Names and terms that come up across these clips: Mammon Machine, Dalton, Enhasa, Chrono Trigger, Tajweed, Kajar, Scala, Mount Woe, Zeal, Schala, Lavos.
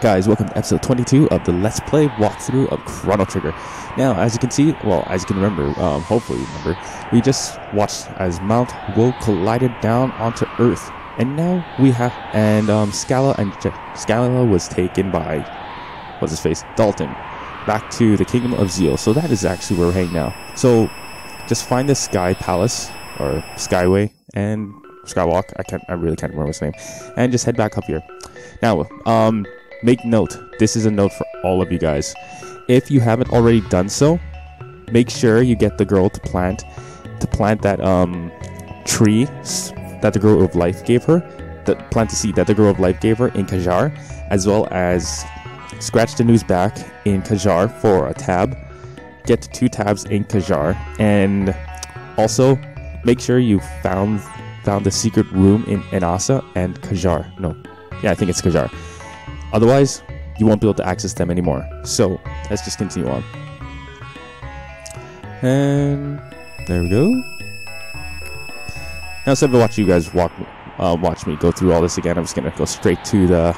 Alright guys, welcome to episode 22 of the Let's Play walkthrough of Chrono Trigger. Now, as you can see, well, as you can remember, hopefully remember, we just watched as Mount Woe collided down onto Earth. And now we have, Schala was taken by, what's his face, Dalton, back to the Kingdom of Zeal. So that is actually where we're heading now. So, just find the Sky Palace, or Skyway, and Skywalk, I really can't remember his name, and just head back up here. Now, make note, this is a note for all of you guys. If you haven't already done so, make sure you get the girl to plant that tree that the Girl of Life gave her, plant the seed that the Girl of Life gave her in Kajar, as well as scratch the news back in Kajar for a tab, get 2 tabs in Kajar, and also make sure you found the secret room in Enhasa and Kajar. No. Yeah, I think it's Kajar. Otherwise, you won't be able to access them anymore. So, let's just continue on. And there we go. Now, instead of watching you guys watch me go through all this again, I'm just gonna go straight to the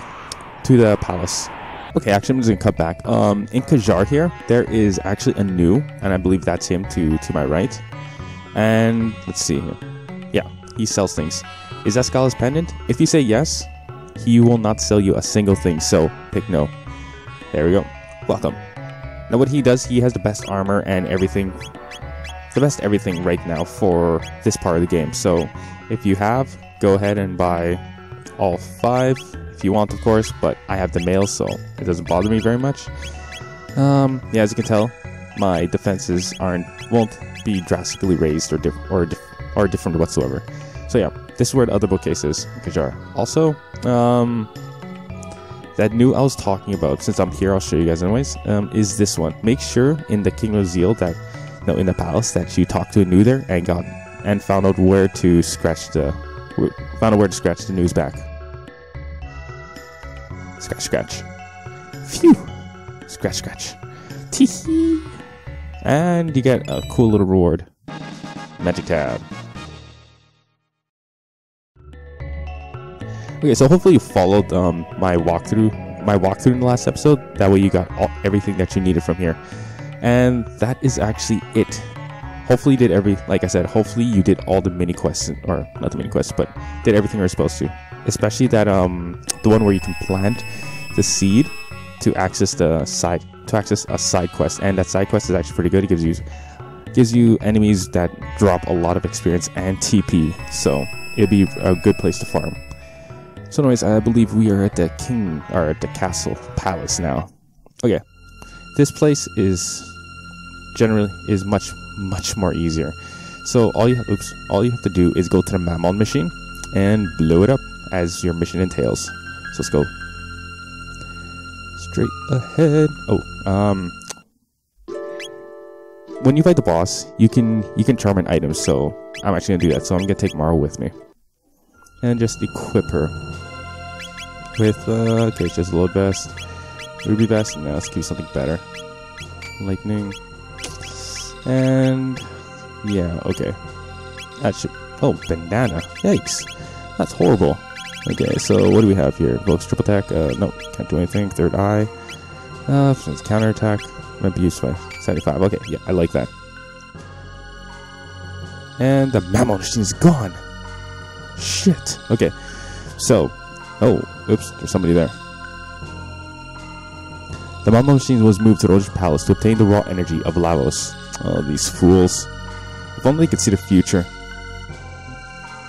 palace. Okay, actually, I'm just gonna cut back. In Kajar here, there is actually a new, and I believe that's him to my right. And let's see here. Yeah, he sells things. Is that Scala's pendant? If you say yes, he will not sell you a single thing, so pick no. There we go. Welcome. Now what he does, he has the best armor and everything. The best everything right now for this part of the game. So if you have, go ahead and buy all 5 if you want, of course. But I have the mail, so it doesn't bother me very much. Yeah, as you can tell, my defenses won't be drastically raised or different whatsoever. So yeah, this is where the other bookcase is, Kajar. Also, that new I was talking about, since I'm here, I'll show you guys anyways, is this one. Make sure in the Kingdom of Zeal that, no, in the palace, that you talked to a new there and found out where to scratch the, news back. Scratch, scratch. Phew! Scratch, scratch. Tee-hee! And you get a cool little reward. Magic tab. Okay, so hopefully you followed my walkthrough in the last episode. That way you got everything that you needed from here. And that is actually it. Hopefully you did like I said, hopefully you did all the mini quests, or not the mini quests, but did everything you were supposed to. Especially that the one where you can plant the seed to access a side quest. And that side quest is actually pretty good. It gives you enemies that drop a lot of experience and TP. So it'd be a good place to farm. So anyways, I believe we are at the castle palace now. Okay. This place is much more easier. So all you have to do is go to the Mammon Machine and blow it up as your mission entails. So let's go straight ahead. When you fight the boss, you can charm an item, so I'm actually gonna do that. So I'm gonna take Mara with me. And just equip her with, okay, just load vest, ruby vest, and now let's give something better. Lightning. And, yeah, okay. That should, oh, bandana. Yikes. That's horrible. Okay, so what do we have here? Evokes triple attack. Nope, can't do anything. Third eye. Counter attack. Might be useful. 75. Okay, yeah, I like that. And the Mammon Machine is gone. Shit. Okay. So, oh, oops, there's somebody there. The Mammon Machine was moved to the Roger Palace to obtain the raw energy of Lavos. Oh, these fools. If only they could see the future.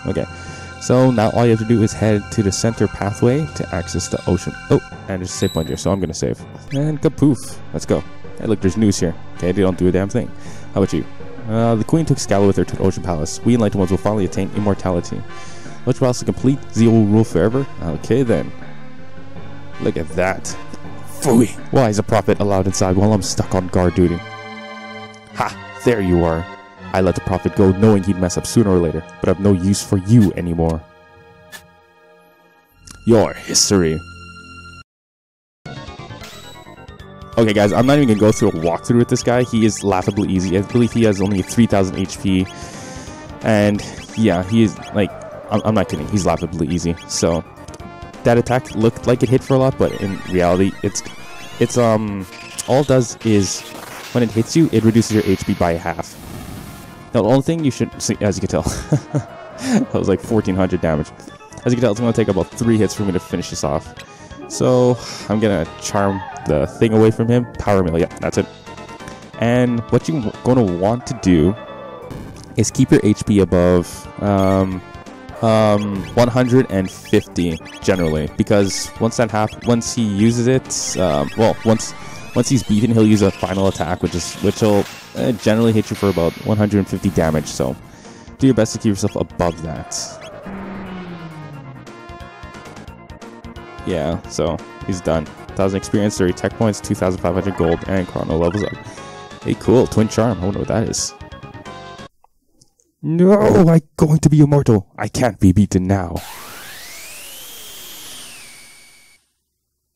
Okay. So, now all you have to do is head to the center pathway to access the ocean. Oh, and there's a save point here, so I'm gonna save. And kapoof. Let's go. Hey, look, there's news here. Okay, they don't do a damn thing. How about you? The Queen took Scala with her to the Ocean Palace. We enlightened ones will finally attain immortality. Which whilst to complete, Zeal will rule forever? Okay then. Look at that. Phooey! Why is a prophet allowed inside while I'm stuck on guard duty? Ha! There you are. I let the prophet go knowing he'd mess up sooner or later, but I've no use for you anymore. Your history. Okay guys, I'm not even going to go through a walkthrough with this guy. He is laughably easy. I believe he has only 3,000 HP. And yeah, he is, like, I'm not kidding. He's laughably easy. So that attack looked like it hit for a lot, but in reality, it's all it does is when it hits you, it reduces your HP by half. Now, the only thing you should see, as you can tell, that was like 1,400 damage. As you can tell, it's going to take about 3 hits for me to finish this off. So I'm going to charm the thing away from him. Power melee, yeah, that's it. And what you're going to want to do is keep your HP above 150 generally, because once he uses it, once he's beaten, he'll use a final attack, which will generally hit you for about 150 damage. So do your best to keep yourself above that. Yeah, so he's done. 1,000 experience, 30 tech points, 2,500 gold, and Chrono levels up. Hey, cool, Twin Charm. I wonder what that is. No, I'm going to be immortal. I can't be beaten now.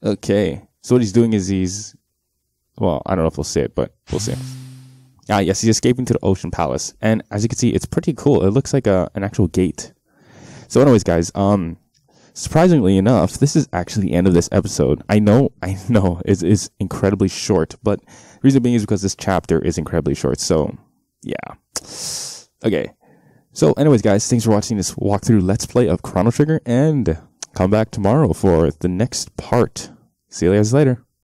Okay, so what he's doing is he's... Well, I don't know if we'll see it, but we'll see. Ah, yes, he's escaping to the Ocean Palace. And as you can see, it's pretty cool. It looks like an actual gate. So anyways, guys, surprisingly enough, this is actually the end of this episode. I know, it is incredibly short, but the reason being is because this chapter is incredibly short. So, yeah. Okay. So, anyways, guys, thanks for watching this walkthrough Let's Play of Chrono Trigger, and come back tomorrow for the next part. See you guys later.